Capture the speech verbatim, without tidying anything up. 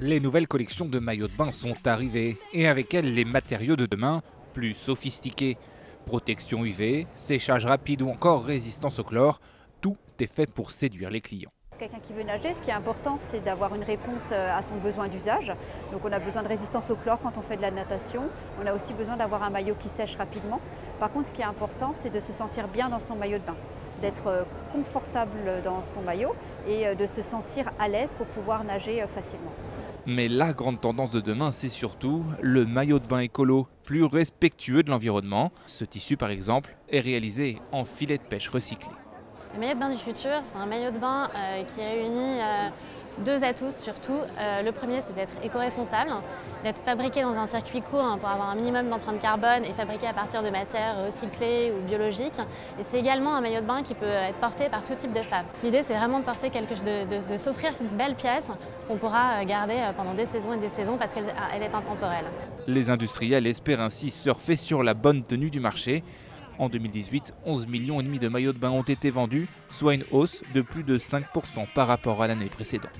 les nouvelles collections de maillots de bain sont arrivées et avec elles les matériaux de demain plus sophistiqués. Protection U V, séchage rapide ou encore résistance au chlore, tout est fait pour séduire les clients. Quelqu'un qui veut nager, ce qui est important, c'est d'avoir une réponse à son besoin d'usage. Donc on a besoin de résistance au chlore quand on fait de la natation. On a aussi besoin d'avoir un maillot qui sèche rapidement. Par contre, ce qui est important, c'est de se sentir bien dans son maillot de bain, d'être confortable dans son maillot et de se sentir à l'aise pour pouvoir nager facilement. Mais la grande tendance de demain, c'est surtout le maillot de bain écolo, plus respectueux de l'environnement. Ce tissu, par exemple, est réalisé en filet de pêche recyclé. Le maillot de bain du futur, c'est un maillot de bain euh, qui réunit euh, deux atouts surtout. Euh, le premier, c'est d'être éco-responsable, d'être fabriqué dans un circuit court hein, pour avoir un minimum d'empreinte carbone et fabriqué à partir de matières recyclées ou biologiques. Et c'est également un maillot de bain qui peut être porté par tout type de femmes. L'idée, c'est vraiment de porter quelque chose, de, de, de s'offrir une belle pièce qu'on pourra garder pendant des saisons et des saisons parce qu'elle elle est intemporelle. Les industriels espèrent ainsi surfer sur la bonne tenue du marché. En deux mille dix-huit, onze millions et demi de maillots de bain ont été vendus, soit une hausse de plus de cinq pour cent par rapport à l'année précédente.